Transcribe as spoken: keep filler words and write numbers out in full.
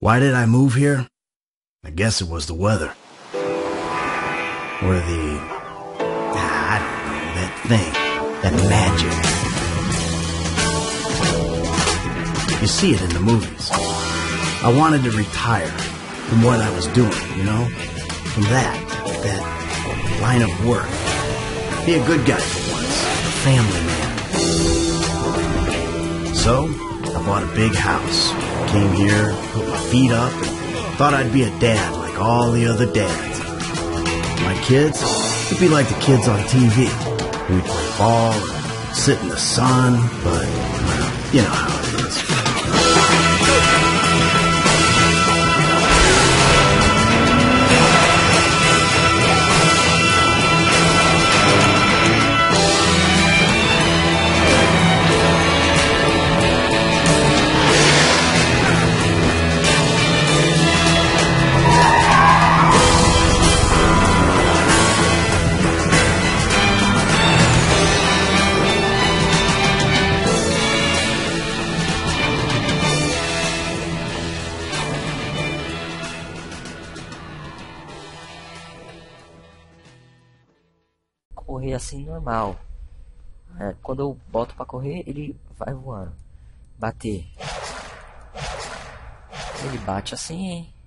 Why did I move here? I guess it was the weather. Or the... Ah, I don't know, that thing. That magic. You see it in the movies. I wanted to retire from what I was doing, you know? From that, that line of work. Be a good guy for once, a family man. So, I bought a big house. Came here, put my feet up, and thought I'd be a dad like all the other dads. My kids would be like the kids on T V. We'd play ball, and sit in the sun, but, well, you know how it is. Correr assim normal, é, quando eu boto pra correr ele vai voando. Bater, ele bate assim, hein?